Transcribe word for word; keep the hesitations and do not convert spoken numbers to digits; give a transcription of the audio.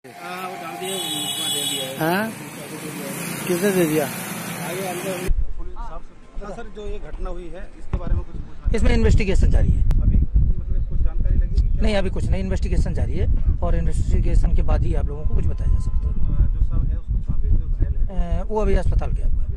किसने दे दिया? सर, जो ये घटना हुई है इसके बारे में कुछ? इसमें इन्वेस्टिगेशन जारी है अभी, मतलब कुछ जानकारी लगी? नहीं, अभी कुछ नहीं, इन्वेस्टिगेशन जारी है और इन्वेस्टिगेशन के बाद ही आप लोगों को कुछ बताया जा सकता है। जो सब है उसको कहाँ भेज दो? घायल है वो, अभी अस्पताल गया हुआ है।